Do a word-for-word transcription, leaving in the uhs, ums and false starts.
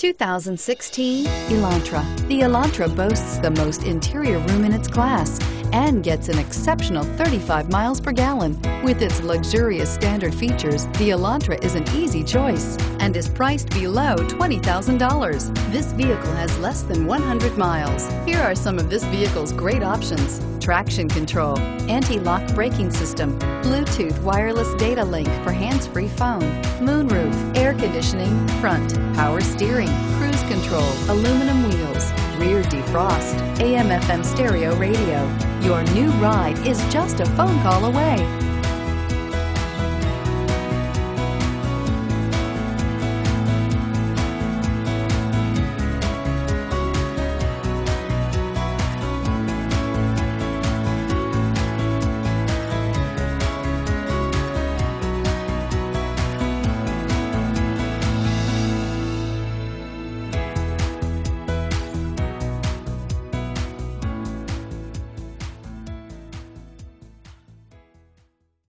two thousand sixteen Elantra. The Elantra boasts the most interior room in its class and gets an exceptional thirty-five miles per gallon. With its luxurious standard features, the Elantra is an easy choice and is priced below twenty thousand dollars. This vehicle has less than one hundred miles. Here are some of this vehicle's great options: traction control, anti-lock braking system, Bluetooth wireless data link for hands-free phone, moonroof, air conditioning, front, power steering, cruise control, aluminum wheels, rear defrost, A M F M stereo radio. Your new ride is just a phone call away.